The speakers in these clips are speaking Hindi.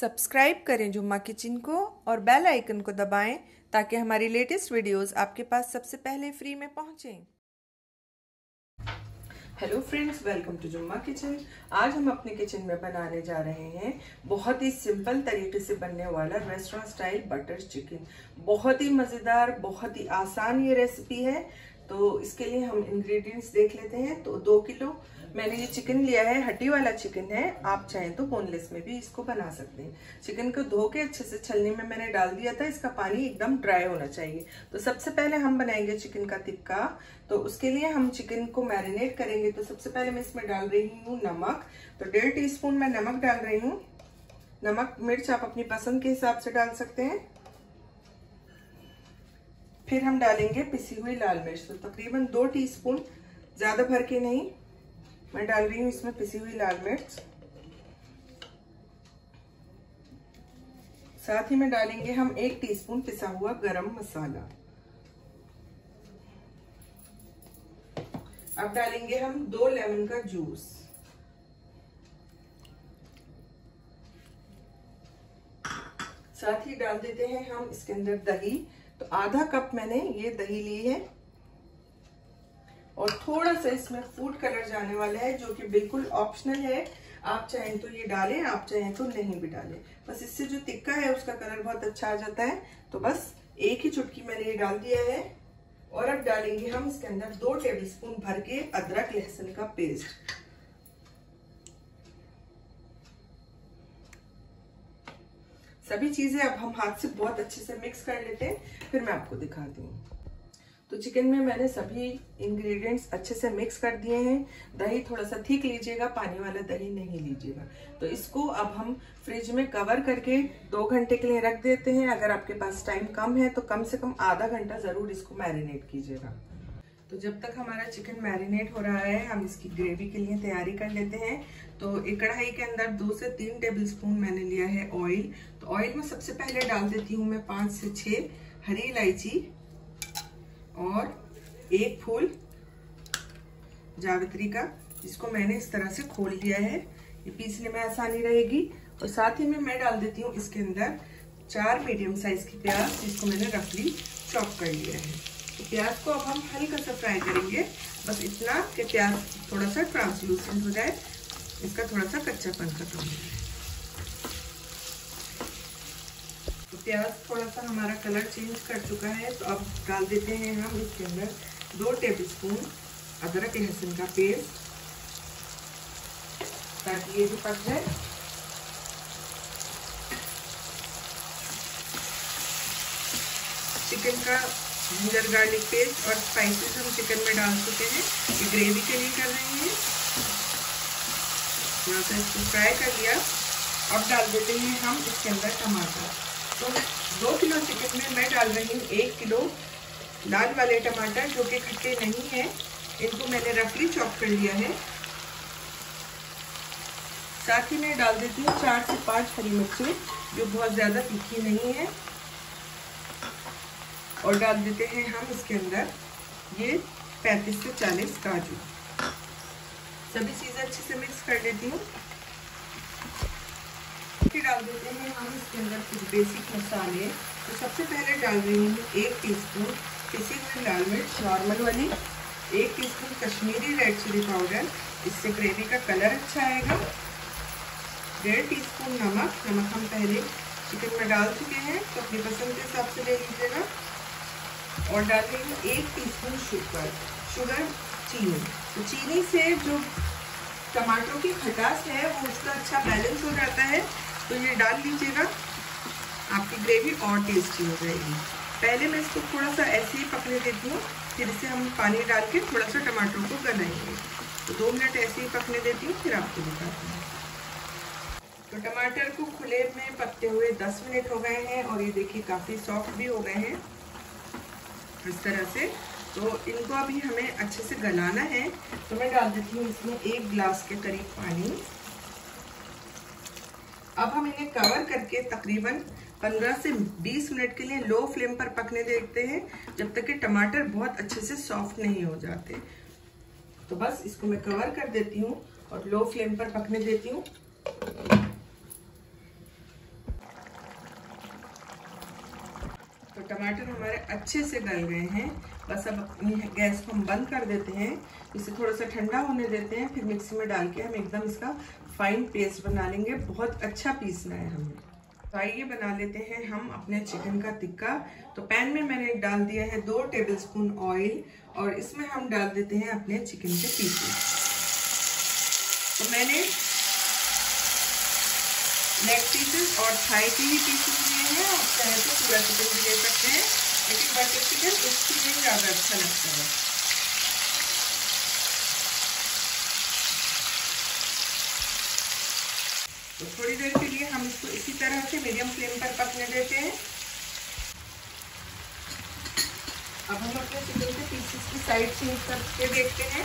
सब्सक्राइब करें जुम्मा किचन को और बेल आइकन को दबाएं ताकि हमारी लेटेस्ट वीडियोस आपके पास सबसे पहले फ्री में पहुंचें। Hello friends, welcome to Jumma kitchen. आज हम अपने किचन में बनाने जा रहे हैं बहुत ही सिंपल तरीके से बनने वाला रेस्टोरेंट स्टाइल बटर चिकन। बहुत ही मज़ेदार, बहुत ही आसान ये रेसिपी है। तो इसके लिए हम इंग्रेडिएंट्स देख लेते हैं। तो 2 किलो मैंने ये चिकन लिया है, हड्डी वाला चिकन है। आप चाहें तो बोनलेस में भी इसको बना सकते हैं। चिकन को धो के अच्छे से छलनी में मैंने डाल दिया था। इसका पानी एकदम ड्राई होना चाहिए। तो सबसे पहले हम बनाएंगे चिकन का टिक्का। तो उसके लिए हम चिकन को मैरिनेट करेंगे। तो सबसे पहले मैं इसमें डाल रही हूँ नमक। तो 1.5 टीस्पून मैं नमक डाल रही हूँ। नमक मिर्च आप अपनी पसंद के हिसाब से डाल सकते हैं। फिर हम डालेंगे पिसी हुई लाल मिर्च। तो तकरीबन 2 टीस्पून, ज़्यादा भर के नहीं, मैं डाल रही हूँ इसमें पिसी हुई लाल मिर्च। साथ ही में डालेंगे हम 1 टीस्पून पिसा हुआ गरम मसाला। अब डालेंगे हम 2 लेमन का जूस। साथ ही डाल देते हैं हम इसके अंदर दही। तो आधा कप मैंने ये दही ली है और थोड़ा सा इसमें फूड कलर जाने वाला है जो कि बिल्कुल ऑप्शनल है। आप चाहें तो ये डालें, आप चाहें तो नहीं भी डालें। बस इससे जो टिक्का है उसका कलर बहुत अच्छा आ जाता है। तो बस 1 ही चुटकी मैंने ये डाल दिया है। और अब डालेंगे हम इसके अंदर 2 टेबलस्पून भर के अदरक लहसुन का पेस्ट। सभी चीज़ें अब हम हाथ से बहुत अच्छे से मिक्स कर लेते हैं, फिर मैं आपको दिखाती हूँ। तो चिकन में मैंने सभी इंग्रेडिएंट्स अच्छे से मिक्स कर दिए हैं। दही थोड़ा सा ठीक लीजिएगा, पानी वाला दही नहीं लीजिएगा। तो इसको अब हम फ्रिज में कवर करके 2 घंटे के लिए रख देते हैं। अगर आपके पास टाइम कम है तो कम से कम आधा घंटा ज़रूर इसको मैरिनेट कीजिएगा। तो जब तक हमारा चिकन मैरिनेट हो रहा है, हम इसकी ग्रेवी के लिए तैयारी कर लेते हैं। तो एक कढ़ाई के अंदर 2 से 3 टेबलस्पून मैंने लिया है ऑयल। तो ऑयल में सबसे पहले डाल देती हूँ मैं 5 से 6 हरी इलायची और 1 फूल जावित्री का, जिसको मैंने इस तरह से खोल लिया है। ये पीसने में आसानी रहेगी। और साथ ही में मैं डाल देती हूँ इसके अंदर 4 मीडियम साइज की प्याज, जिसको मैंने रफली चॉप कर लिया है। प्याज को अब हम हल्का सा फ्राई करेंगे, बस इतना कि प्याज थोड़ा सा ट्रांसल्यूसेंट हो जाए, इसका थोड़ा सा कच्चापन खत्म हो जाए। तो प्याज थोड़ा सा हमारा कलर चेंज कर चुका है। तो अब डाल देते हैं हम इसके अंदर 2 टेबलस्पून अदरक लहसुन का पेस्ट, ताकि ये भी पक जाए। चिकन का जिंजर गार्लिक पेस्ट और स्पाइसेस हम चिकन में डाल चुके हैं। ये ग्रेवी के लिए कर रहे हैं। थोड़ा सा इसको फ्राई कर लिया। अब डाल देते हैं हम इसके अंदर टमाटर। तो 2 किलो चिकन में मैं डाल रही हूँ 1 किलो लाल वाले टमाटर, जो कि खट्टे नहीं हैं। इनको मैंने रफली चॉप कर लिया है। साथ ही मैं डाल देती हूँ 4 से 5 हरी मिर्चें, जो बहुत ज़्यादा तीखी नहीं है। और डाल देते हैं हम इसके अंदर ये 35 से 40 काजू। सभी चीज़ें अच्छे से मिक्स कर लेती हूँ। फिर डाल देते हैं हम इसके अंदर कुछ बेसिक मसाले। तो सबसे पहले डाल रही हूँ 1 टीस्पून पिसी हुई लाल मिर्च नॉर्मल वाली, 1 teaspoon Kashmiri red chilli powder, इससे ग्रेवी का कलर अच्छा आएगा। 1.5 टीस्पून नमक। नमक हम पहले चिकन में डाल चुके हैं, तो अपनी पसंद के हिसाब से ले लीजिएगा। और डाल रही हूँ 1 टीस्पून शुगर चीनी। तो चीनी से जो टमाटरों की खटास है वो उसका अच्छा बैलेंस हो जाता है। तो ये डाल लीजिएगा, आपकी ग्रेवी और टेस्टी हो जाएगी। पहले मैं इसको थोड़ा सा ऐसे ही पकने देती हूँ, फिर इसे हम पानी डाल के थोड़ा सा टमाटरों को गलाएंगे। तो 2 मिनट ऐसे ही पकने देती हूँ, फिर आपको दिखाती हूँ। तो टमाटर को खुले में पकते हुए 10 मिनट हो गए हैं और ये देखिए काफ़ी सॉफ्ट भी हो गए हैं इस तरह से। तो इनको अभी हमें अच्छे से गलाना है। तो मैं डाल देती हूँ इसमें 1 ग्लास के करीब पानी। अब हम इन्हें कवर करके तकरीबन 15 से 20 मिनट के लिए लो फ्लेम पर पकने देते हैं, जब तक कि टमाटर बहुत अच्छे से सॉफ्ट नहीं हो जाते। तो बस इसको मैं कवर कर देती हूँ और लो फ्लेम पर पकने देती हूँ। टमाटर हमारे अच्छे से गल गए हैं। बस अब गैस को हम बंद कर देते हैं, इसे थोड़ा सा ठंडा होने देते हैं, फिर मिक्सी में डाल के हम एकदम इसका फाइन पेस्ट बना लेंगे। बहुत अच्छा पीसना है हमें। तो आइए बना लेते हैं हम अपने चिकन का टिक्का। तो पैन में मैंने डाल दिया है 2 टेबलस्पून ऑयल और इसमें हम डाल देते हैं अपने चिकन के पीसेस। तो मैंने लेग पीसेस और थाई के ही पीसेस लिए हैं। आप चाहे तो पूरा चिकन भी ले सकते हैं, लेकिन बटर चिकन इसके लिए ज़्यादा अच्छा लगता है। तो थोड़ी देर के लिए हम इसको इसी तरह से मीडियम फ्लेम पर पकने देते हैं। अब हम अपने चिकन के पीसेस की साइड चेंज करके देखते हैं।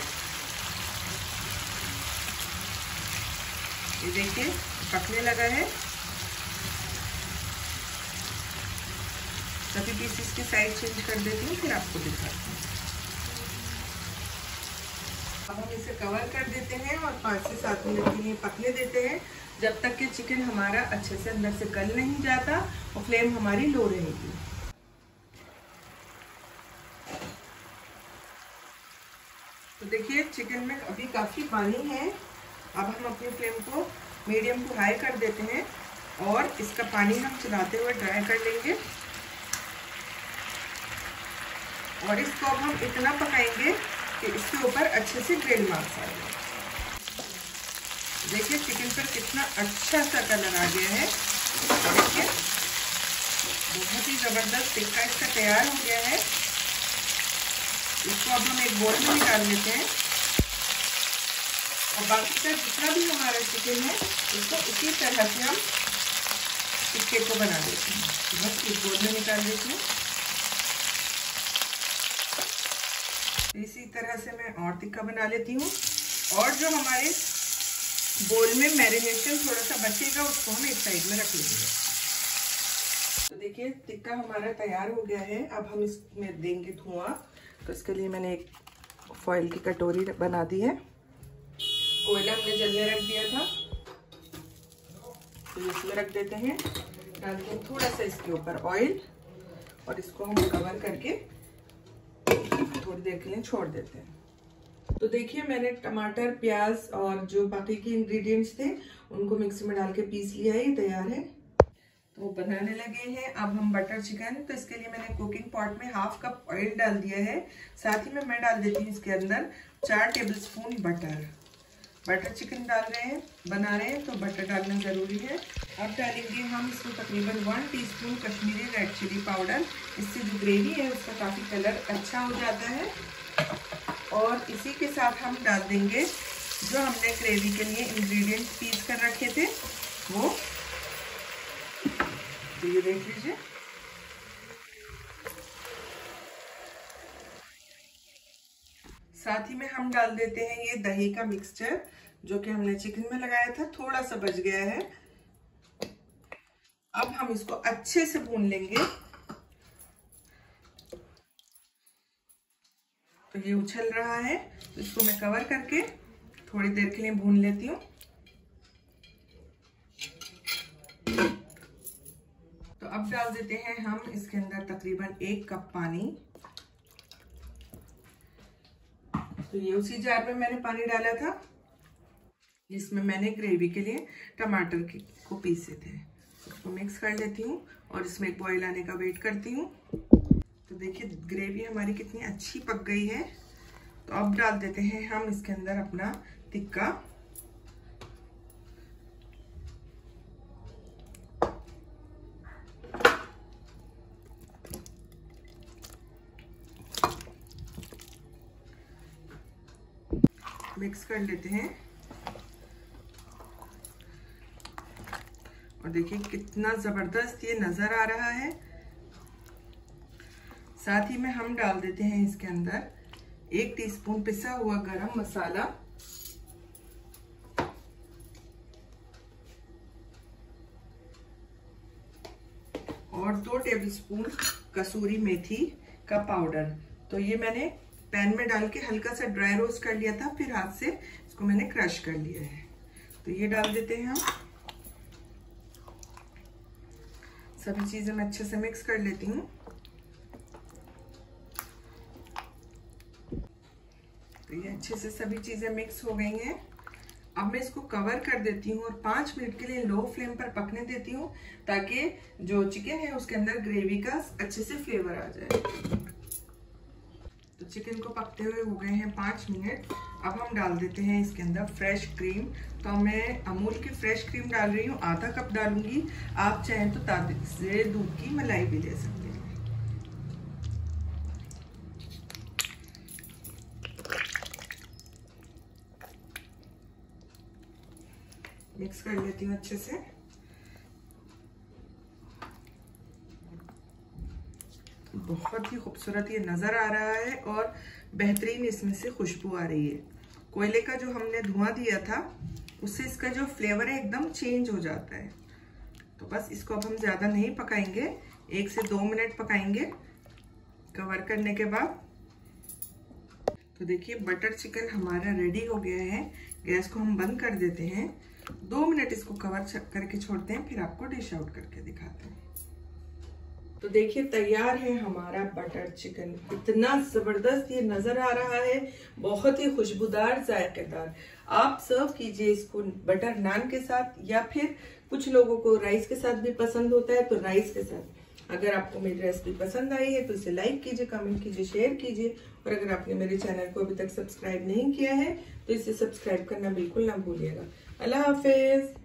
ये देखिए पकने लगा है, सभी पीसेस की साइड चेंज कर देती हूँ, फिर आपको दिखाती हूँ। अब हम इसे कवर कर देते हैं और 5 से 7 मिनट के लिए पकने देते हैं, जब तक कि चिकन हमारा अच्छे से अंदर से गल नहीं जाता और फ्लेम हमारी लो रहेगी। तो देखिए चिकन में अभी काफ़ी पानी है। अब हम अपनी फ्लेम को मीडियम टू हाई कर देते हैं और इसका पानी हम चलाते हुए ड्राई कर लेंगे। और इसको अब हम इतना पकाएंगे कि इसके ऊपर अच्छे से ग्रेन मार्क्स आ जाए। देखिए चिकन पर कितना अच्छा सा कलर आ गया है। देखिए बहुत ही ज़बरदस्त टिक्का इसका तैयार हो गया है। इसको अब हम एक बोल में निकाल लेते हैं और बाकी का जितना भी हमारा चिकन है इसको इसी तरह से हम टिक्के को बना देते हैं। बस एक बोल में निकाल देते हैं। इसी तरह से मैं और टिक्का बना लेती हूँ और जो हमारे बोल में मैरिनेशन थोड़ा सा बचेगा उसको हम एक साइड में रख लेंगे। तो देखिए टिक्का हमारा तैयार हो गया है। अब हम इसमें देंगे धुआं, तो इसके लिए मैंने एक फॉइल की कटोरी बना दी है। कोयला हमने जलने रख दिया था, तो इसमें रख देते हैं। डालते हैं थोड़ा सा इसके ऊपर ऑयल और इसको हम कवर करके थोड़ी देर के लिए छोड़ देते हैं। तो देखिए मैंने टमाटर, प्याज और जो बाकी के इंग्रेडिएंट्स थे उनको मिक्सी में डाल के पीस लिया है। ये तैयार है, तो बनाने लगे हैं। अब हम बटर चिकन, तो इसके लिए मैंने कुकिंग पॉट में 1/2 कप ऑयल डाल दिया है। साथ ही में मैं डाल देती हूँ इसके अंदर 4 टेबलस्पून बटर। बटर चिकन डाल रहे हैं, बना रहे हैं, तो बटर डालना ज़रूरी है। अब डालेंगे हम इसमें तकरीबन 1 teaspoon Kashmiri red chilli powder. इससे जो ग्रेवी है उसका काफ़ी कलर अच्छा हो जाता है। और इसी के साथ हम डाल देंगे जो हमने ग्रेवी के लिए इंग्रेडिएंट्स पीस कर रखे थे वो, तो ये देख लीजिए। साथ ही में हम डाल देते हैं ये दही का मिक्सचर जो कि हमने चिकन में लगाया था, थोड़ा सा बच गया है। अब हम इसको अच्छे से भून लेंगे। तो ये उछल रहा है, तो इसको मैं कवर करके थोड़ी देर के लिए भून लेती हूँ। तो अब डाल देते हैं हम इसके अंदर तकरीबन 1 कप पानी। तो ये उसी जार में मैंने पानी डाला था जिसमें मैंने ग्रेवी के लिए टमाटर को पीसे थे। इसको मिक्स कर लेती हूँ और इसमें एक बॉईल आने का वेट करती हूँ। तो देखिए ग्रेवी हमारी कितनी अच्छी पक गई है। तो अब डाल देते हैं हम इसके अंदर अपना टिक्का। मिक्स कर लेते हैं और देखिए कितना ज़बरदस्त ये नज़र आ रहा है। साथ ही में हम डाल देते हैं इसके अंदर 1 टीस्पून पिसा हुआ गरम मसाला। और 2 टेबलस्पून कसूरी मेथी का पाउडर। तो ये मैंने पैन में डाल के हल्का सा ड्राई रोस्ट कर लिया था, फिर हाथ से इसको मैंने क्रश कर लिया है। तो ये डाल देते हैं हम। सभी चीज़ें मैं अच्छे से मिक्स कर लेती हूँ। तो ये अच्छे से सभी चीज़ें मिक्स हो गई हैं। अब मैं इसको कवर कर देती हूँ और 5 मिनट के लिए लो फ्लेम पर पकने देती हूँ, ताकि जो चिकन है उसके अंदर ग्रेवी का अच्छे से फ्लेवर आ जाए। तो चिकन को पकते हुए हो गए हैं 5 मिनट। अब हम डाल देते हैं इसके अंदर फ्रेश क्रीम। तो मैं अमूल की फ्रेश क्रीम डाल रही हूँ, आधा कप डालूंगी। आप चाहें तो ताजे से दूध की मलाई भी ले सकते हैं। मिक्स कर लेती हूँ अच्छे से। बहुत ही खूबसूरत ये नज़र आ रहा है और बेहतरीन इसमें से खुशबू आ रही है। कोयले का जो हमने धुआं दिया था उससे इसका जो फ्लेवर है एकदम चेंज हो जाता है। तो बस इसको अब हम ज़्यादा नहीं पकाएंगे, 1 से 2 मिनट पकाएंगे कवर करने के बाद। तो देखिए बटर चिकन हमारा रेडी हो गया है। गैस को हम बंद कर देते हैं, 2 मिनट इसको कवर करके छोड़ते हैं, फिर आपको डिश आउट करके दिखाते हैं। तो देखिए तैयार है हमारा बटर चिकन। इतना ज़बरदस्त ये नज़र आ रहा है, बहुत ही खुशबूदार जायकेदार। आप सर्व कीजिए इसको बटर नान के साथ, या फिर कुछ लोगों को राइस के साथ भी पसंद होता है तो राइस के साथ। अगर आपको मेरी रेसिपी पसंद आई है तो इसे लाइक कीजिए, कमेंट कीजिए, शेयर कीजिए। और अगर आपने मेरे चैनल को अभी तक सब्सक्राइब नहीं किया है तो इसे सब्सक्राइब करना बिल्कुल ना भूलिएगा। अल्लाह हाफिज़।